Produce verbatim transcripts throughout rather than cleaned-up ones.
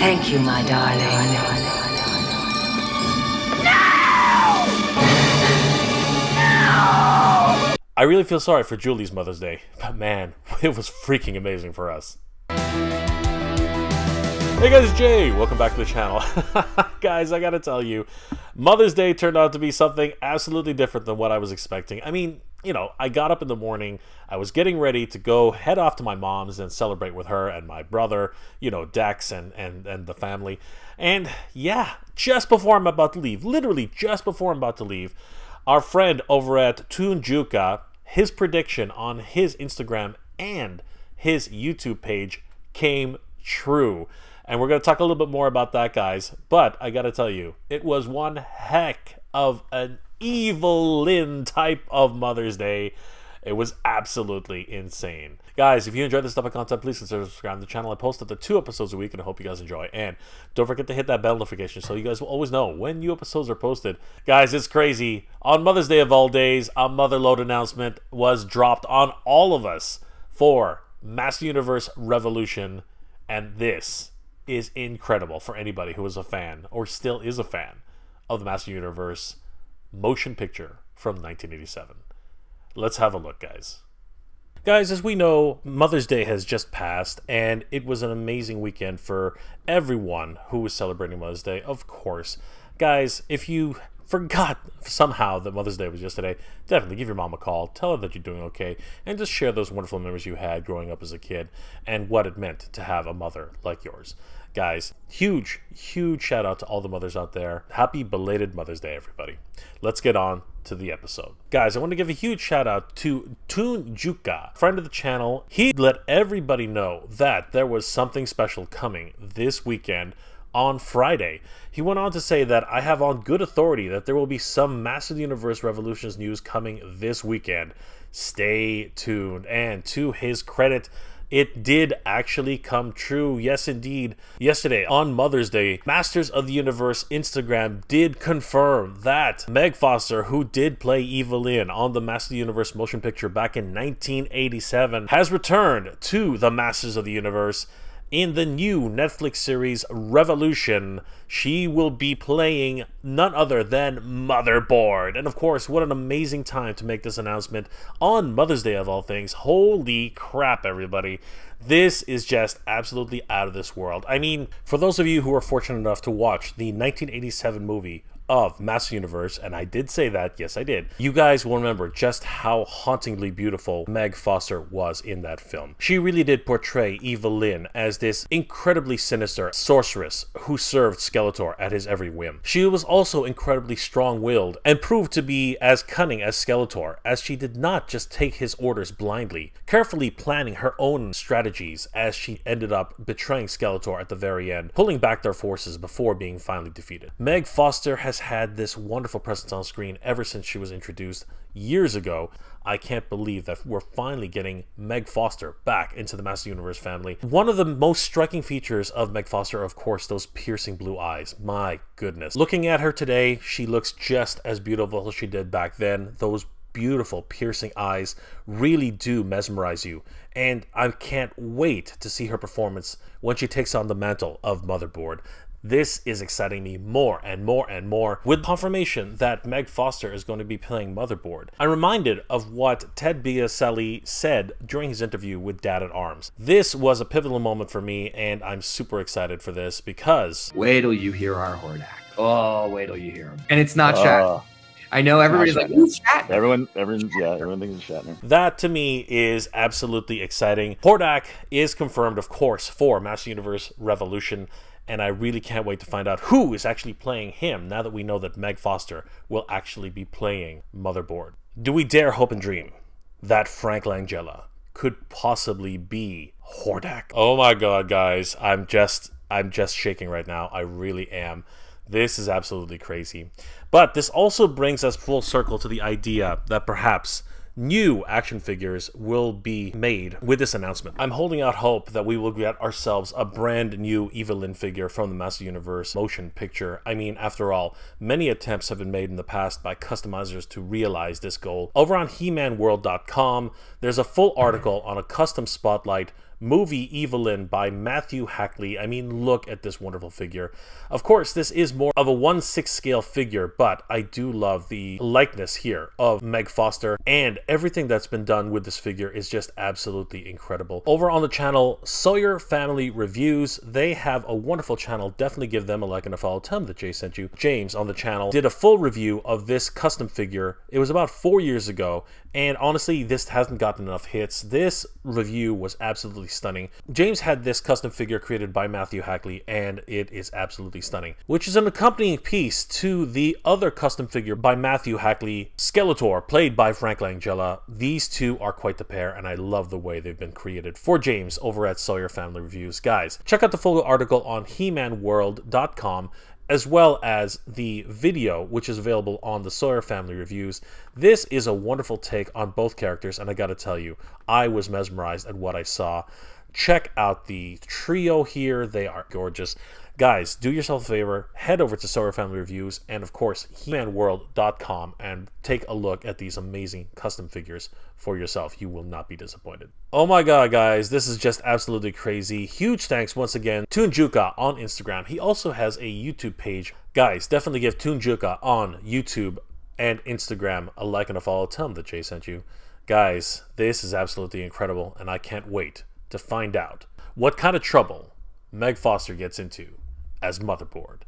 Thank you, my darling. No! No! I really feel sorry for Julie's Mother's Day, but man, it was freaking amazing for us. Hey guys, it's Jay. Welcome back to the channel. Guys, I gotta tell you, Mother's Day turned out to be something absolutely different than what I was expecting. I mean, you know, I got up in the morning, I was getting ready to go head off to my mom's and celebrate with her and my brother, you know, Dex and, and, and the family. And yeah, just before I'm about to leave, literally just before I'm about to leave, our friend over at Toon Jukka, his prediction on his Instagram and his YouTube page came true. And we're going to talk a little bit more about that, guys. But I got to tell you, it was one heck of an Evil-Lyn type of Mother's Day. It was absolutely insane. Guys, if you enjoyed this type of content, please consider subscribing to the channel. I post up to two episodes a week, and I hope you guys enjoy. And don't forget to hit that bell notification so you guys will always know when new episodes are posted. Guys, it's crazy. On Mother's Day of all days, a motherload announcement was dropped on all of us for Masters of the Universe Revolution. And this is incredible for anybody who was a fan or still is a fan of the Masters of the Universe motion picture from nineteen eighty-seven. Let's have a look, guys. Guys, as we know, Mother's Day has just passed, and it was an amazing weekend for everyone who was celebrating Mother's Day, of course. Guys, if you forgot somehow that Mother's Day was yesterday, definitely give your mom a call, tell her that you're doing okay, and just share those wonderful memories you had growing up as a kid and what it meant to have a mother like yours. Guys, huge, huge shout out to all the mothers out there. Happy belated Mother's Day, everybody. Let's get on to the episode. Guys, I want to give a huge shout out to Toon Jukka, friend of the channel. He let everybody know that there was something special coming this weekend on Friday. He went on to say that I have on good authority that there will be some Masters of the Universe Revolutions news coming this weekend. Stay tuned. And to his credit, it did actually come true. Yes, indeed. Yesterday, on Mother's Day, Masters of the Universe Instagram did confirm that Meg Foster, who did play Evil-Lyn on the Masters of the Universe motion picture back in nineteen eighty-seven, has returned to the Masters of the Universe. In the new Netflix series Revolution, she will be playing none other than Motherboard. And of course, what an amazing time to make this announcement on Mother's Day of all things. Holy crap, everybody. This is just absolutely out of this world. I mean, for those of you who are fortunate enough to watch the nineteen eighty-seven movie of Masters of the Universe, and I did say that, yes I did, you guys will remember just how hauntingly beautiful Meg Foster was in that film. She really did portray Evil-Lyn as this incredibly sinister sorceress who served Skeletor at his every whim. She was also incredibly strong-willed and proved to be as cunning as Skeletor, as she did not just take his orders blindly, carefully planning her own strategies as she ended up betraying Skeletor at the very end, pulling back their forces before being finally defeated. Meg Foster has had this wonderful presence on screen ever since she was introduced years ago. I can't believe that we're finally getting Meg Foster back into the Masters of the Universe family. One of the most striking features of Meg Foster, of course, those piercing blue eyes. My goodness. Looking at her today, she looks just as beautiful as she did back then. Those beautiful piercing eyes really do mesmerize you, and I can't wait to see her performance when she takes on the mantle of Motherboard. This is exciting me more and more and more. With confirmation that Meg Foster is going to be playing Motherboard, I'm reminded of what Ted Biaselli said during his interview with Dad at Arms. This was a pivotal moment for me, and I'm super excited for this because... Wait till you hear our Hordak. Oh, wait till you hear him. And it's not uh. Chat. I know everybody's like, who's Shatner? Everyone, everyone, yeah, everyone thinks it's Shatner. That, to me, is absolutely exciting. Hordak is confirmed, of course, for Masters of the Universe Revolution, and I really can't wait to find out who is actually playing him now that we know that Meg Foster will actually be playing Motherboard. Do we dare hope and dream that Frank Langella could possibly be Hordak? Oh my god, guys. I'm just, I'm just shaking right now. I really am. This is absolutely crazy. But this also brings us full circle to the idea that perhaps new action figures will be made with this announcement. I'm holding out hope that we will get ourselves a brand new Evil-Lyn figure from the Masters of the Universe motion picture. I mean, after all, many attempts have been made in the past by customizers to realize this goal. Over on He Man World dot com, there's a full article on a custom spotlight movie Evil-Lyn by Matthew Hackley. I mean, look at this wonderful figure. Of course, this is more of a one sixth scale figure, but I do love the likeness here of Meg Foster, and everything that's been done with this figure is just absolutely incredible. Over on the channel, Sawyer Family Reviews, they have a wonderful channel. Definitely give them a like and a follow. Tell them that Jay sent you. James on the channel did a full review of this custom figure. It was about four years ago, and honestly, this hasn't gotten enough hits. This review was absolutely stunning. James had this custom figure created by Matthew Hackley, and it is absolutely stunning, which is an accompanying piece to the other custom figure by Matthew Hackley, Skeletor, played by Frank Langella. These two are quite the pair, and I love the way they've been created. For James over at Sawyer Family Reviews, guys, check out the full article on He Man World dot com, as well as the video, which is available on the Sawyer Family Reviews. This is a wonderful take on both characters, and I gotta tell you, I was mesmerized at what I saw. Check out the trio here. They are gorgeous. Guys, do yourself a favor, head over to Sawyer Family Reviews and, of course, He Man World dot com and take a look at these amazing custom figures for yourself. You will not be disappointed. Oh my god, guys, this is just absolutely crazy. Huge thanks once again to Toon Jukka on Instagram. He also has a YouTube page. Guys, definitely give Toon Jukka on YouTube and Instagram a like and a follow. Tell him that Jay sent you. Guys, this is absolutely incredible, and I can't wait to find out what kind of trouble Meg Foster gets into as Motherboard.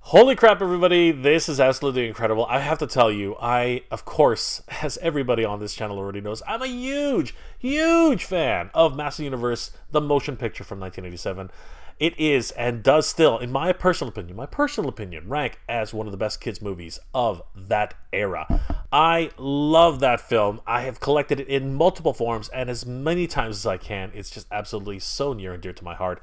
Holy crap, everybody, this is absolutely incredible. I have to tell you, I, of course, as everybody on this channel already knows, I'm a huge, huge fan of Masters of the Universe, the motion picture from nineteen eighty-seven. It is and does still, in my personal opinion, my personal opinion, rank as one of the best kids movies of that era. I love that film. I have collected it in multiple forms and as many times as I can. It's just absolutely so near and dear to my heart.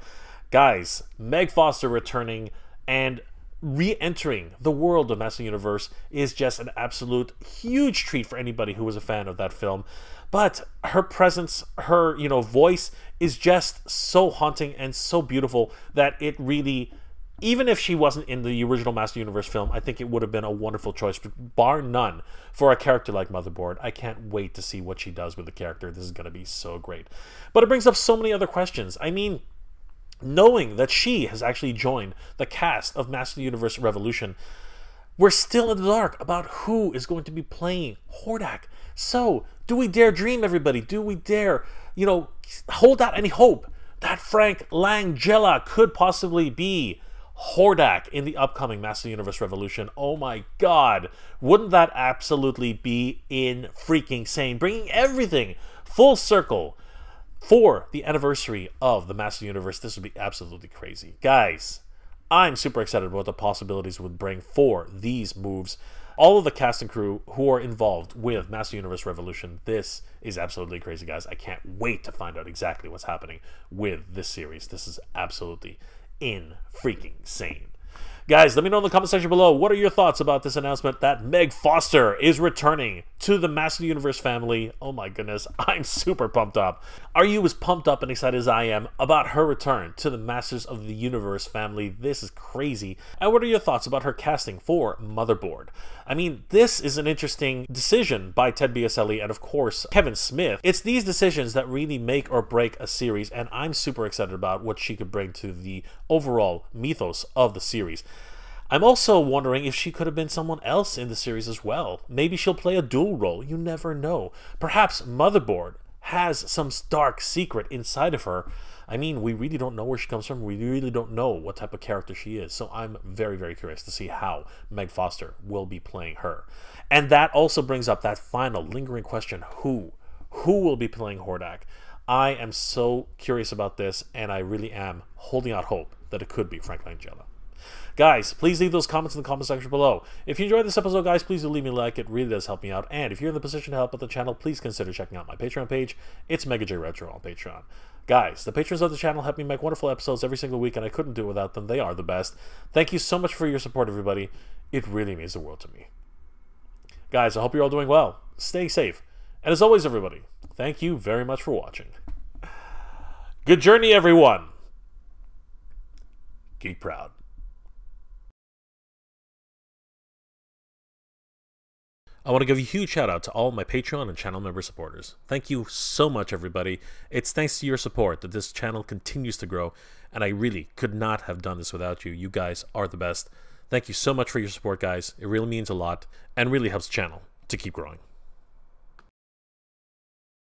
Guys, Meg Foster returning and re-entering the world of Masters of the Universe is just an absolute huge treat for anybody who was a fan of that film. But her presence, her, you know, voice is just so haunting and so beautiful that it really, even if she wasn't in the original Masters of the Universe film, I think it would have been a wonderful choice, bar none, for a character like Motherboard. I can't wait to see what she does with the character. This is going to be so great. But it brings up so many other questions. I mean, knowing that she has actually joined the cast of Masters of the Universe Revolution, we're still in the dark about who is going to be playing Hordak. So, do we dare dream, everybody? Do we dare, you know, hold out any hope that Frank Langella could possibly be Hordak in the upcoming Masters of the Universe Revolution? Oh my god, wouldn't that absolutely be in freaking sane? Bringing everything full circle for the anniversary of the Masters of the Universe, this would be absolutely crazy. Guys, I'm super excited about what the possibilities would bring for these moves. All of the cast and crew who are involved with Masters of the Universe Revolution, this is absolutely crazy, guys. I can't wait to find out exactly what's happening with this series. This is absolutely in freaking sane. Guys, let me know in the comment section below, what are your thoughts about this announcement that Meg Foster is returning to the Masters of the Universe family? Oh my goodness, I'm super pumped up. Are you as pumped up and excited as I am about her return to the Masters of the Universe family? This is crazy. And what are your thoughts about her casting for Motherboard? I mean, this is an interesting decision by Ted Biaselli and, of course, Kevin Smith. It's these decisions that really make or break a series, and I'm super excited about what she could bring to the overall mythos of the series. I'm also wondering if she could have been someone else in the series as well. Maybe she'll play a dual role. You never know. Perhaps Motherboard has some dark secret inside of her. I mean, we really don't know where she comes from. We really don't know what type of character she is. So I'm very, very curious to see how Meg Foster will be playing her. And that also brings up that final lingering question. Who? Who will be playing Hordak? I am so curious about this, and I really am holding out hope that it could be Frank Langella. Guys, please leave those comments in the comment section below. If you enjoyed this episode, guys, please do leave me a like. It really does help me out. And if you're in the position to help out the channel, please consider checking out my Patreon page. It's MegaJRetro on Patreon. Guys, the patrons of the channel help me make wonderful episodes every single week, and I couldn't do it without them. They are the best. Thank you so much for your support, everybody. It really means the world to me. Guys, I hope you're all doing well. Stay safe. And as always, everybody, thank you very much for watching. Good journey, everyone. Geek proud. I want to give a huge shout out to all my Patreon and channel member supporters. Thank you so much, everybody. It's thanks to your support that this channel continues to grow, and I really could not have done this without you. You guys are the best. Thank you so much for your support, guys. It really means a lot and really helps the channel to keep growing.